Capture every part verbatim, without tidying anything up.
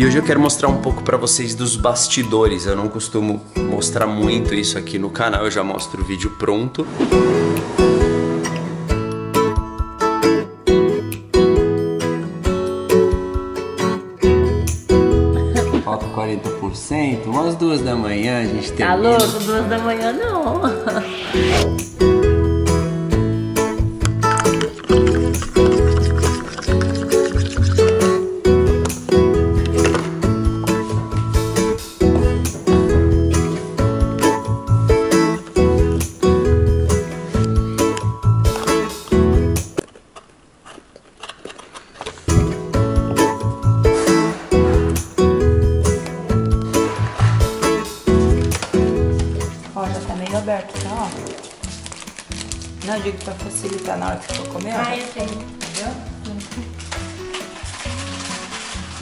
E hoje eu quero mostrar um pouco pra vocês dos bastidores. Eu não costumo mostrar muito isso aqui no canal, eu já mostro o vídeo pronto. Falta quarenta por cento, umas duas da manhã a gente tem. Tá louco? Duas da manhã não. Aberto, tá? Ó. Não, eu digo pra facilitar na hora que for comer. Ah, eu tenho.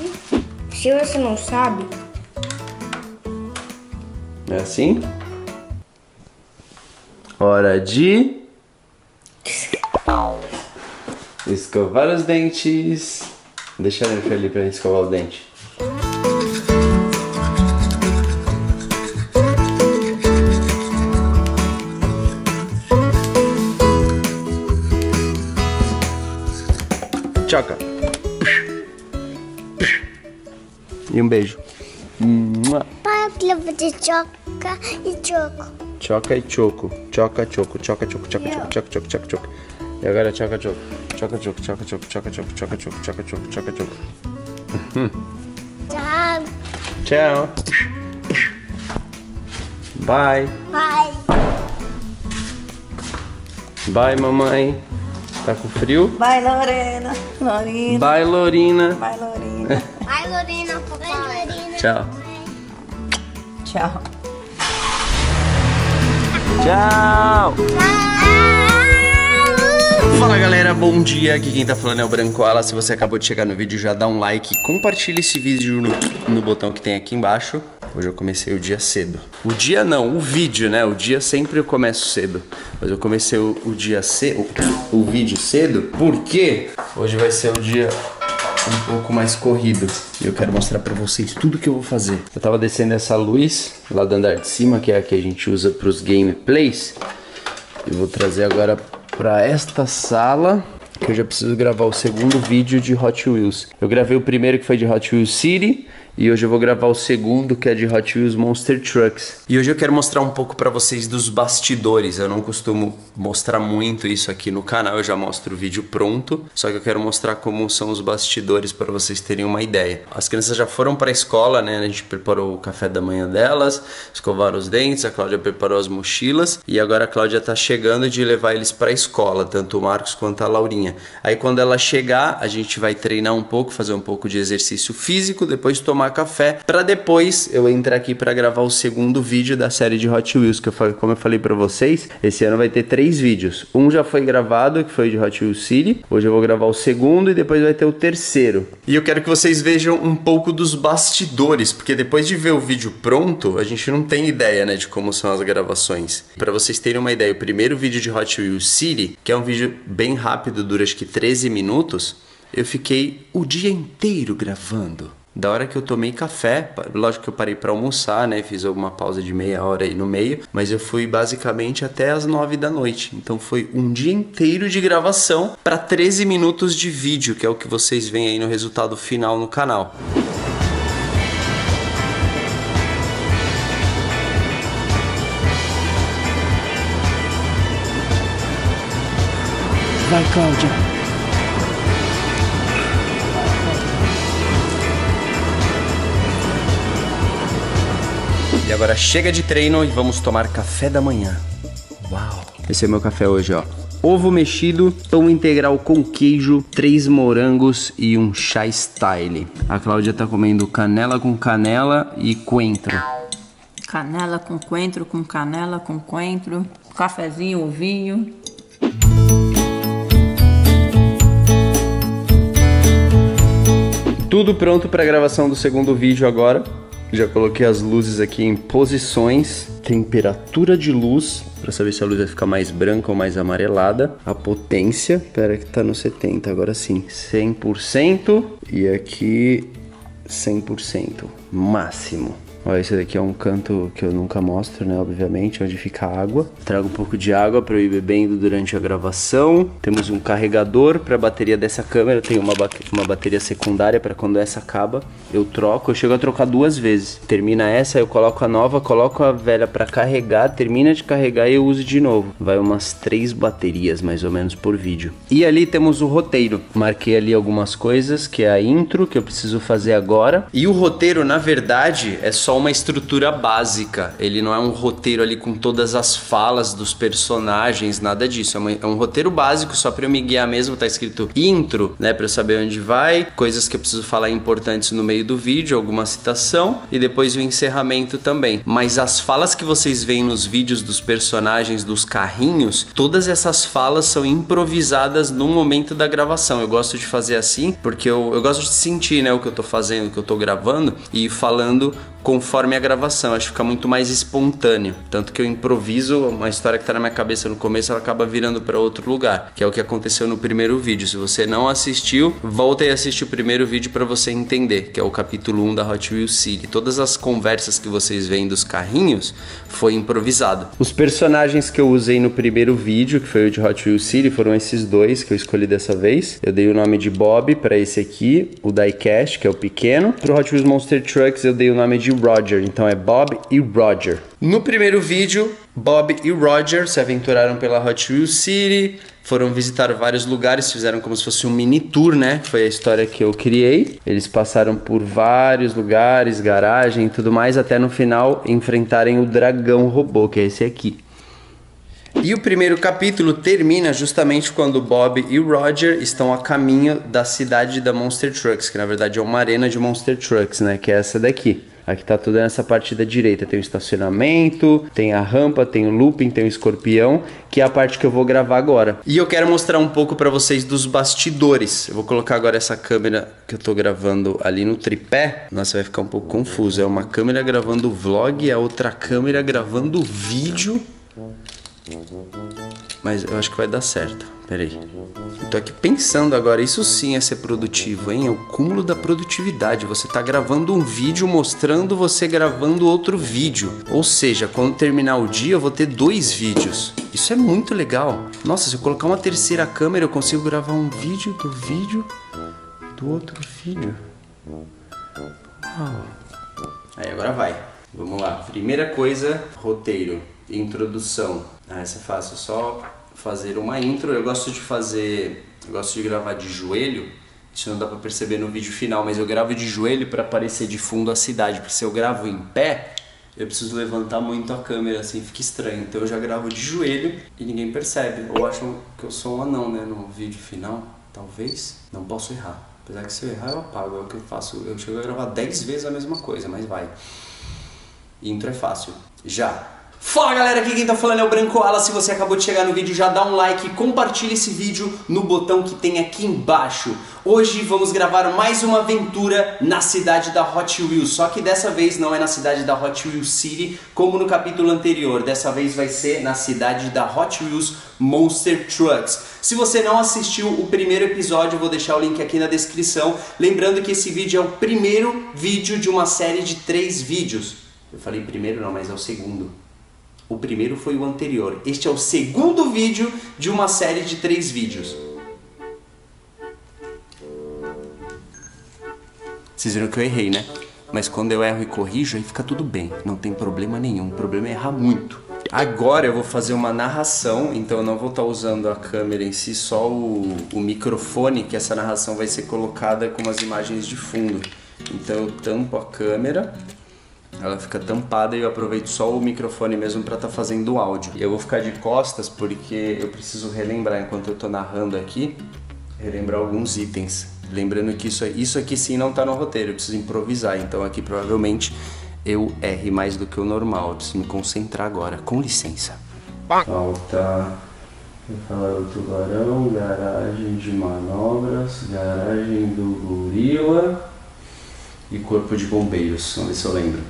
Entendeu? Se você não sabe... É assim? Hora de... escovar os dentes. Deixa ele ali pra gente escovar o dente. Tchaca. E um beijo. Pai, eu queria fazer choca e choco. Choca e choco. Choca, choco, choca, choco, choca, choco, choca, choco, choca, choco. E agora choca, choco. Choca, choco, choca, choco, choca, choco, choca, choco, choca, choco, choca, choco. Tchau. Tchau. Bye. Bye. Bye, mamãe. Tá com frio? Vai, Lorena. Lorina. Vai, Lorina. Vai, Lorina. Vai, Lorina. Vai, Lorina. Tchau. Tchau. Tchau. Tchau. Fala, galera. Bom dia. Aqui quem tá falando é o Brancoala. Se você acabou de chegar no vídeo, já dá um like. Compartilha esse vídeo no, no botão que tem aqui embaixo. Hoje eu comecei o dia cedo. O dia não, o vídeo, né? O dia sempre eu começo cedo. Mas eu comecei o, o dia cedo, o, o vídeo cedo, porque hoje vai ser um dia um pouco mais corrido. E eu quero mostrar pra vocês tudo que eu vou fazer. Eu tava descendo essa luz lá do andar de cima, que é a que a gente usa pros gameplays. Eu vou trazer agora pra esta sala, que eu já preciso gravar o segundo vídeo de Hot Wheels. Eu gravei o primeiro que foi de Hot Wheels City. E hoje eu vou gravar o segundo, que é de Hot Wheels Monster Trucks. E hoje eu quero mostrar um pouco pra vocês dos bastidores. Eu não costumo mostrar muito isso aqui no canal, eu já mostro o vídeo pronto. Só que eu quero mostrar como são os bastidores pra vocês terem uma ideia. As crianças já foram pra escola, né? A gente preparou o café da manhã delas, escovaram os dentes, a Claudia preparou as mochilas. E agora a Claudia tá chegando de levar eles pra escola, tanto o Marcos quanto a Laurinha. Aí quando ela chegar, a gente vai treinar um pouco, fazer um pouco de exercício físico, depois tomar café, pra depois eu entrar aqui pra gravar o segundo vídeo da série de Hot Wheels, que eu falei, como eu falei pra vocês, esse ano vai ter três vídeos. Um já foi gravado, que foi de Hot Wheels City. Hoje eu vou gravar o segundo e depois vai ter o terceiro. E eu quero que vocês vejam um pouco dos bastidores, porque depois de ver o vídeo pronto, a gente não tem ideia, né, de como são as gravações. Pra vocês terem uma ideia, o primeiro vídeo de Hot Wheels City, que é um vídeo bem rápido, dura acho que treze minutos, eu fiquei o dia inteiro gravando. Da hora que eu tomei café, lógico que eu parei pra almoçar, né? Fiz alguma pausa de meia hora aí no meio, mas eu fui basicamente até as nove da noite. Então foi um dia inteiro de gravação pra treze minutos de vídeo, que é o que vocês veem aí no resultado final no canal. Vai, Claudia. E agora chega de treino e vamos tomar café da manhã. Uau! Esse é o meu café hoje, ó. Ovo mexido, pão integral com queijo, três morangos e um chá style. A Cláudia tá comendo canela com canela e coentro. Canela com coentro, com canela com coentro, cafezinho, ovinho. Tudo pronto pra gravação do segundo vídeo agora. Já coloquei as luzes aqui em posições, temperatura de luz, para saber se a luz vai ficar mais branca ou mais amarelada. A potência, pera que tá no setenta, agora sim, cem por cento. E aqui cem por cento, máximo. Ó, esse daqui é um canto que eu nunca mostro, né, obviamente, onde fica a água. Trago um pouco de água para eu ir bebendo durante a gravação. Temos um carregador para a bateria dessa câmera. Eu tenho uma, ba uma bateria secundária para quando essa acaba, eu troco. Eu chego a trocar duas vezes. Termina essa, eu coloco a nova, coloco a velha para carregar, termina de carregar e eu uso de novo. Vai umas três baterias, mais ou menos, por vídeo. E ali temos o roteiro. Marquei ali algumas coisas, que é a intro, que eu preciso fazer agora. E o roteiro, na verdade, é só uma estrutura básica. Ele não é um roteiro ali com todas as falas dos personagens, nada disso. É, uma, é um roteiro básico, só pra eu me guiar mesmo. Tá escrito intro, né, pra eu saber onde vai, coisas que eu preciso falar importantes no meio do vídeo, alguma citação e depois o encerramento também. Mas as falas que vocês veem nos vídeos dos personagens, dos carrinhos, todas essas falas são improvisadas no momento da gravação. Eu gosto de fazer assim, porque eu, eu gosto de sentir, né, o que eu tô fazendo, o que eu tô gravando e falando conforme Conforme a gravação, acho que fica muito mais espontâneo. Tanto que eu improviso uma história que tá na minha cabeça no começo, ela acaba virando pra outro lugar, que é o que aconteceu no primeiro vídeo. Se você não assistiu, volta e assiste o primeiro vídeo pra você entender, que é o capítulo um da Hot Wheels City. Todas as conversas que vocês veem dos carrinhos foi improvisado. Os personagens que eu usei no primeiro vídeo, que foi o de Hot Wheels City, foram esses dois que eu escolhi dessa vez. Eu dei o nome de Bob pra esse aqui, o Diecast, que é o pequeno. Pro Hot Wheels Monster Trucks eu dei o nome de Rob. Roger, então é Bob e Roger. No primeiro vídeo, Bob e Roger se aventuraram pela Hot Wheels City, foram visitar vários lugares, fizeram como se fosse um mini tour, né? Foi a história que eu criei. Eles passaram por vários lugares, garagem e tudo mais, até no final enfrentarem o dragão robô, que é esse aqui. E o primeiro capítulo termina justamente quando Bob e Roger estão a caminho da cidade da Monster Trucks, que na verdade é uma arena de Monster Trucks, né? Que é essa daqui. Aqui tá toda nessa parte da direita, tem o estacionamento, tem a rampa, tem o looping, tem o escorpião, que é a parte que eu vou gravar agora. E eu quero mostrar um pouco pra vocês dos bastidores. Eu vou colocar agora essa câmera que eu tô gravando ali no tripé. Nossa, vai ficar um pouco confuso. É uma câmera gravando vlog, é outra câmera gravando vídeo. Mas eu acho que vai dar certo. Peraí. Eu tô aqui pensando agora, isso sim é ser produtivo, hein? É o cúmulo da produtividade. Você tá gravando um vídeo mostrando você gravando outro vídeo. Ou seja, quando terminar o dia eu vou ter dois vídeos. Isso é muito legal. Nossa, se eu colocar uma terceira câmera eu consigo gravar um vídeo do vídeo do outro vídeo. Uau. Aí agora vai. Vamos lá. Primeira coisa, roteiro. Introdução. Ah, essa é fácil, só fazer uma intro. Eu gosto de fazer, eu gosto de gravar de joelho. Isso não dá pra perceber no vídeo final, mas eu gravo de joelho pra aparecer de fundo a cidade, porque se eu gravo em pé, eu preciso levantar muito a câmera, assim fica estranho. Então eu já gravo de joelho e ninguém percebe. Ou acham que eu sou um anão, né, no vídeo final, talvez. Não posso errar, apesar que se eu errar eu apago, é o que eu faço. Eu chego a gravar dez vezes a mesma coisa, mas vai. Intro é fácil. Já! Fala galera, aqui quem tá falando é o Brancoala. Se você acabou de chegar no vídeo, já dá um like e compartilha esse vídeo no botão que tem aqui embaixo. Hoje vamos gravar mais uma aventura na cidade da Hot Wheels, só que dessa vez não é na cidade da Hot Wheels City, como no capítulo anterior. Dessa vez vai ser na cidade da Hot Wheels Monster Trucks. Se você não assistiu o primeiro episódio, eu vou deixar o link aqui na descrição. Lembrando que esse vídeo é o primeiro vídeo de uma série de três vídeos. Eu falei primeiro não, mas é o segundo. O primeiro foi o anterior. Este é o segundo vídeo de uma série de três vídeos. Vocês viram que eu errei, né? Mas quando eu erro e corrijo, aí fica tudo bem. Não tem problema nenhum. O problema é errar muito. Agora eu vou fazer uma narração, então eu não vou estar usando a câmera em si, só o, o microfone, que essa narração vai ser colocada com as imagens de fundo. Então eu tampo a câmera. Ela fica tampada e eu aproveito só o microfone mesmo pra tá fazendo o áudio. E eu vou ficar de costas porque eu preciso relembrar, enquanto eu tô narrando aqui, relembrar alguns itens. Lembrando que isso, isso aqui sim não tá no roteiro, eu preciso improvisar. Então aqui provavelmente eu erre mais do que o normal, eu preciso me concentrar agora. Com licença. Falta... Vou falar do tubarão, garagem de manobras, garagem do gorila e corpo de bombeiros, vamos ver se eu lembro.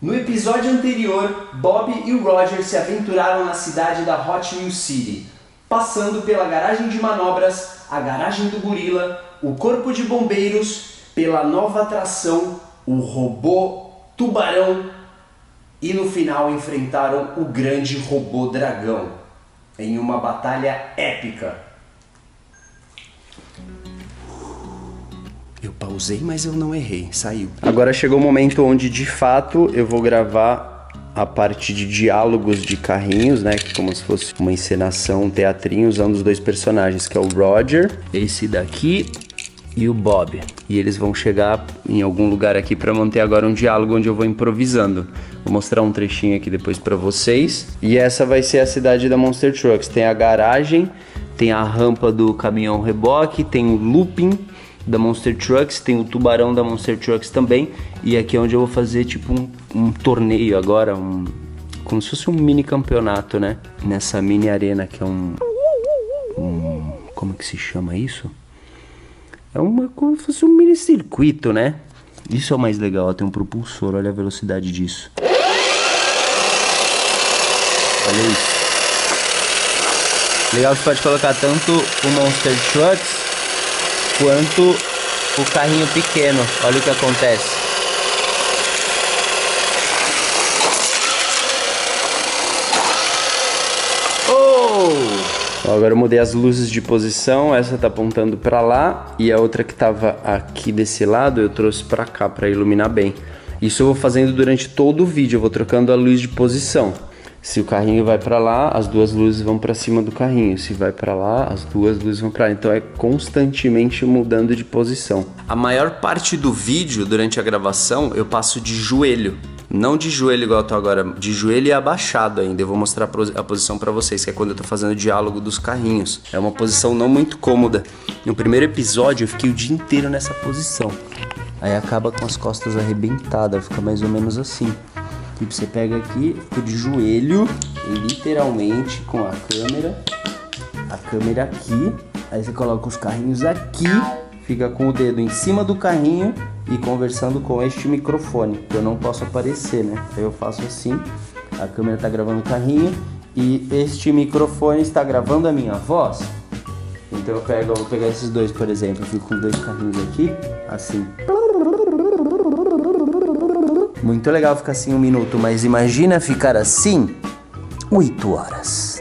No episódio anterior, Bob e Roger se aventuraram na cidade da Hot Wheels City, passando pela garagem de manobras, a garagem do gorila, o corpo de bombeiros pela nova atração, o robô tubarão, e no final enfrentaram o grande robô dragão em uma batalha épica. Eu pausei, mas eu não errei, saiu. Agora chegou o momento onde de fato eu vou gravar a parte de diálogos de carrinhos, né? Que como se fosse uma encenação, um teatrinho usando os dois personagens, que é o Roger, esse daqui, e o Bob. E eles vão chegar em algum lugar aqui para manter agora um diálogo onde eu vou improvisando. Vou mostrar um trechinho aqui depois para vocês. E essa vai ser a cidade da Monster Trucks. Tem a garagem, tem a rampa do caminhão reboque, tem o looping da Monster Trucks, tem o tubarão da Monster Trucks também. E aqui é onde eu vou fazer tipo um, um torneio agora, um, como se fosse um mini campeonato, né? Nessa mini arena que é um... um como que se chama isso? É uma, como se fosse um mini circuito, né? Isso é o mais legal, ó, tem um propulsor, olha a velocidade disso. Olha isso. Legal que você pode colocar tanto o Monster Trucks quanto o carrinho pequeno. Olha o que acontece. Agora eu mudei as luzes de posição, essa tá apontando pra lá e a outra que tava aqui desse lado eu trouxe pra cá pra iluminar bem. Isso eu vou fazendo durante todo o vídeo, eu vou trocando a luz de posição. Se o carrinho vai pra lá, as duas luzes vão pra cima do carrinho. Se vai pra lá, as duas luzes vão pra lá. Então é constantemente mudando de posição. A maior parte do vídeo, durante a gravação, eu passo de joelho. Não de joelho igual eu tô agora, de joelho e abaixado ainda. Eu vou mostrar a posição pra vocês, que é quando eu tô fazendo o diálogo dos carrinhos. É uma posição não muito cômoda. No primeiro episódio eu fiquei o dia inteiro nessa posição. Aí acaba com as costas arrebentadas, fica mais ou menos assim. Tipo, você pega aqui, fica de joelho, literalmente com a câmera, a câmera aqui. Aí você coloca os carrinhos aqui, fica com o dedo em cima do carrinho e conversando com este microfone, que eu não posso aparecer, né? Eu faço assim, a câmera tá gravando o carrinho e este microfone está gravando a minha voz. Então eu pego, eu vou pegar esses dois, por exemplo, eu fico com dois carrinhos aqui, assim. Muito legal ficar assim um minuto, mas imagina ficar assim oito horas.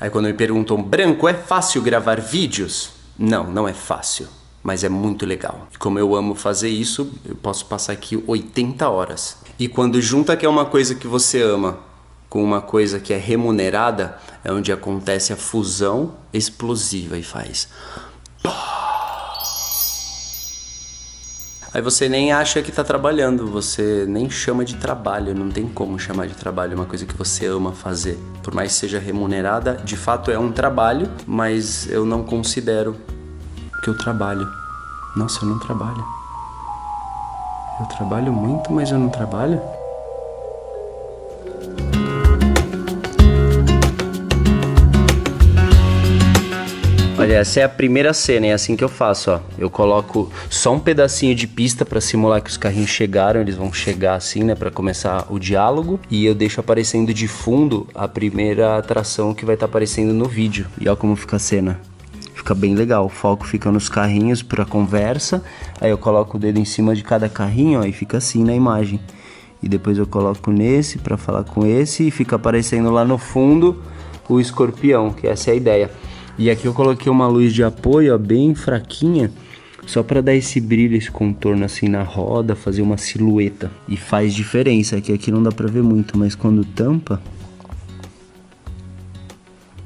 Aí quando me perguntam, Branco, é fácil gravar vídeos? Não, não é fácil. Mas é muito legal. E como eu amo fazer isso, eu posso passar aqui oitenta horas. E quando junta que é uma coisa que você ama com uma coisa que é remunerada, é onde acontece a fusão explosiva e faz... Aí você nem acha que tá trabalhando, você nem chama de trabalho, não tem como chamar de trabalho uma coisa que você ama fazer. Por mais que seja remunerada, de fato é um trabalho, mas eu não considero... que eu trabalho. Nossa, eu não trabalho. Eu trabalho muito, mas eu não trabalho? Olha, essa é a primeira cena, é assim que eu faço, ó. Eu coloco só um pedacinho de pista pra simular que os carrinhos chegaram, eles vão chegar assim, né, pra começar o diálogo. E eu deixo aparecendo de fundo a primeira atração que vai estar aparecendo no vídeo. E olha como fica a cena. Fica bem legal, o foco fica nos carrinhos para conversa, aí eu coloco o dedo em cima de cada carrinho, ó, e fica assim na imagem. E depois eu coloco nesse para falar com esse e fica aparecendo lá no fundo o escorpião, que essa é a ideia. E aqui eu coloquei uma luz de apoio, ó, bem fraquinha, só para dar esse brilho, esse contorno assim na roda, fazer uma silhueta. E faz diferença, que aqui não dá para ver muito, mas quando tampa...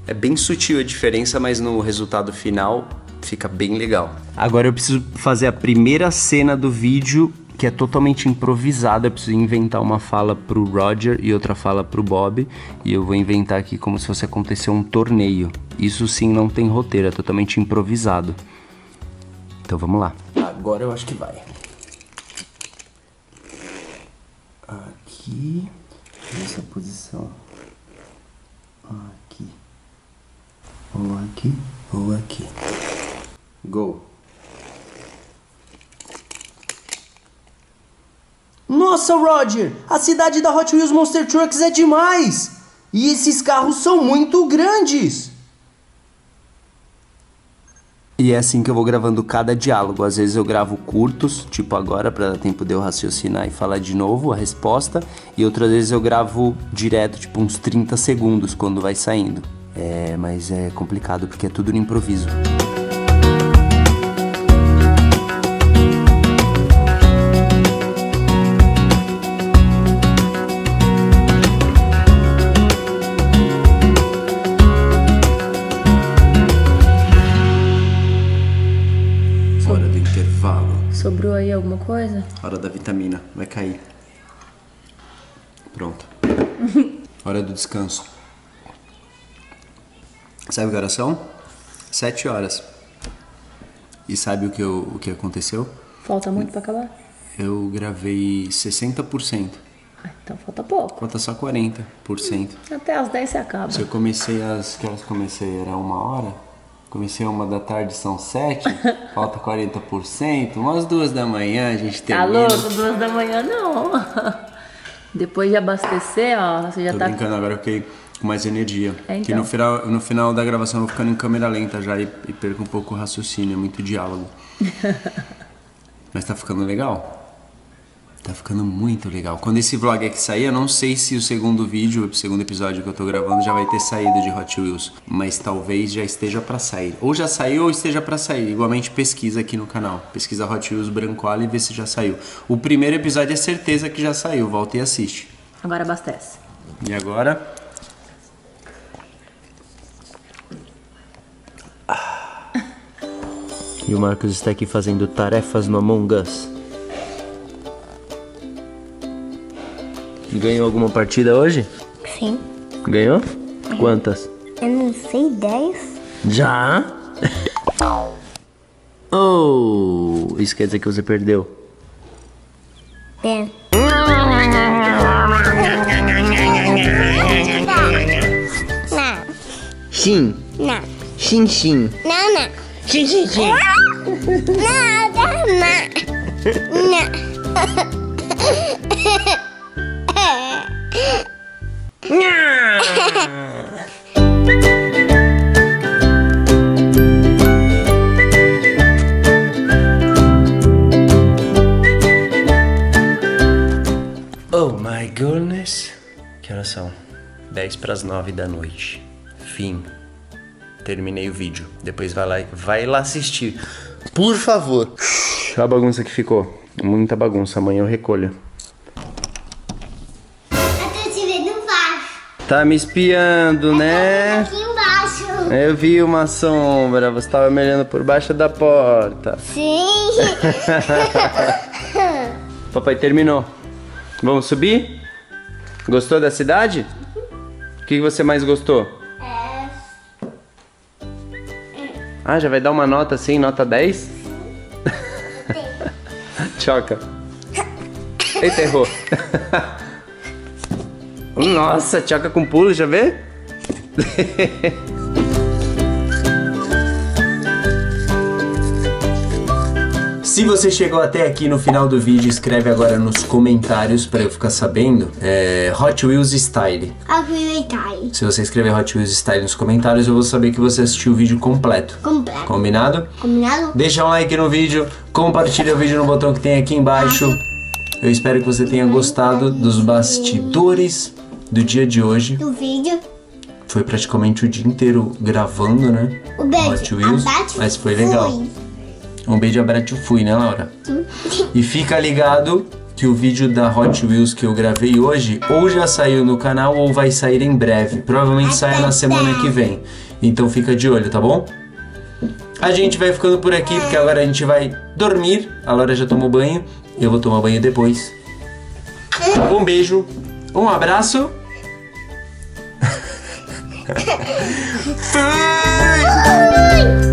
É bem sutil a diferença, mas no resultado final fica bem legal. Agora eu preciso fazer a primeira cena do vídeo, que é totalmente improvisada. Eu preciso inventar uma fala pro Roger e outra fala pro Bob. E eu vou inventar aqui como se fosse acontecer um torneio. Isso sim não tem roteiro, é totalmente improvisado. Então vamos lá. Agora eu acho que vai. Aqui, nessa posição. Aqui. Ou aqui, ou aqui. Go. Nossa, Roger! A cidade da Hot Wheels Monster Trucks é demais! E esses carros são muito grandes! E é assim que eu vou gravando cada diálogo. Às vezes eu gravo curtos, tipo agora, para dar tempo de eu raciocinar e falar de novo a resposta. E outras vezes eu gravo direto, tipo uns trinta segundos, quando vai saindo. É, mas é complicado porque é tudo no improviso. Sobrou aí alguma coisa? Hora da vitamina, vai cair. Pronto. Hora do descanso. Sabe que horas são? Sete horas. E sabe o que, eu, o que aconteceu? Falta muito pra acabar? Eu gravei sessenta por cento. Ah, então falta pouco. Falta só quarenta por cento. Hum, até as dez você acaba. Se eu comecei às... Que horas comecei? Era uma hora? Comecei uma da tarde, são sete, falta quarenta por cento, umas duas da manhã a gente termina. Tá louco, duas da manhã não. Depois de abastecer, ó, você já Tô tá... Tô brincando, agora eu fiquei com mais energia. É, então. Que no final, no final da gravação eu vou ficando em câmera lenta já e, e perco um pouco o raciocínio, é muito diálogo. Mas tá ficando legal. Tá ficando muito legal. Quando esse vlog aqui sair, eu não sei se o segundo vídeo, o segundo episódio que eu tô gravando já vai ter saído de Hot Wheels, mas talvez já esteja pra sair. Ou já saiu ou esteja pra sair. Igualmente pesquisa aqui no canal. Pesquisa Hot Wheels Brancoala e vê se já saiu. O primeiro episódio é certeza que já saiu. Volta e assiste. Agora abastece. E agora... Ah. E o Marcos está aqui fazendo tarefas no Among Us. Ganhou alguma partida hoje? Sim. Ganhou? É. Quantas? Eu não sei, dez. Já? Oh, isso quer dizer que você perdeu? É. Não. Sim. Não. Sim, sim. Não, não. Sim, sim, sim. Não, não. Não. Oh my goodness. Que horas são? dez para as nove da noite. Fim. Terminei o vídeo. Depois vai lá, vai lá assistir. Por favor. Olha a bagunça que ficou. Muita bagunça. Amanhã eu recolho. Tá me espiando, né? Aqui embaixo. Eu vi uma sombra, você tava me olhando por baixo da porta. Sim. Papai terminou. Vamos subir? Gostou da cidade? O que você mais gostou? É. Ah, já vai dar uma nota assim, nota dez? Sim. Choca. Eita, errou. Nossa, tchaca com pulo, já vê? Se você chegou até aqui no final do vídeo, escreve agora nos comentários pra eu ficar sabendo. É, Hot Wheels Style. Hot Wheels Style. Se você escrever Hot Wheels Style nos comentários, eu vou saber que você assistiu o vídeo completo. Completo. Combinado? Combinado. Deixa um like no vídeo, compartilha o vídeo no botão que tem aqui embaixo. Eu espero que você tenha gostado dos bastidores do dia de hoje. Do vídeo. Foi praticamente o dia inteiro gravando, né? O beijo, Hot Wheels, mas foi legal. Fui. Um beijo, abraço, fui, né, Laura? Sim. E fica ligado que o vídeo da Hot Wheels que eu gravei hoje ou já saiu no canal ou vai sair em breve. Provavelmente sai na semana que vem. Então fica de olho, tá bom? A gente vai ficando por aqui, porque agora a gente vai dormir. A Laura já tomou banho. Eu vou tomar banho depois. Um beijo. Um abraço. Fui!